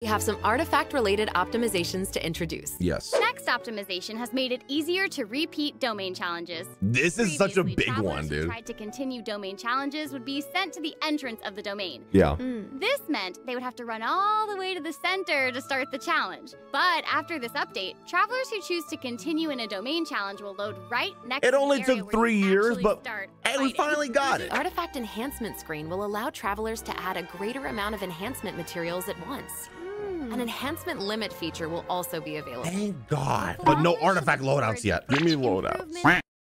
We have some artifact-related optimizations to introduce. Yes. Next optimization has made it easier to repeat domain challenges. This is such a big one, dude. Who tried to continue domain challenges would be sent to the entrance of the domain. Yeah. This meant they would have to run all the way to the center to start the challenge. But after this update, travelers who choose to continue in a domain challenge will load right next to the area where you actually start. It only took 3 years, but and we finally got it. The artifact enhancement screen will allow travelers to add a greater amount of enhancement materials at once. An enhancement limit feature will also be available. Thank God. But no artifact loadouts yet. Give me loadouts.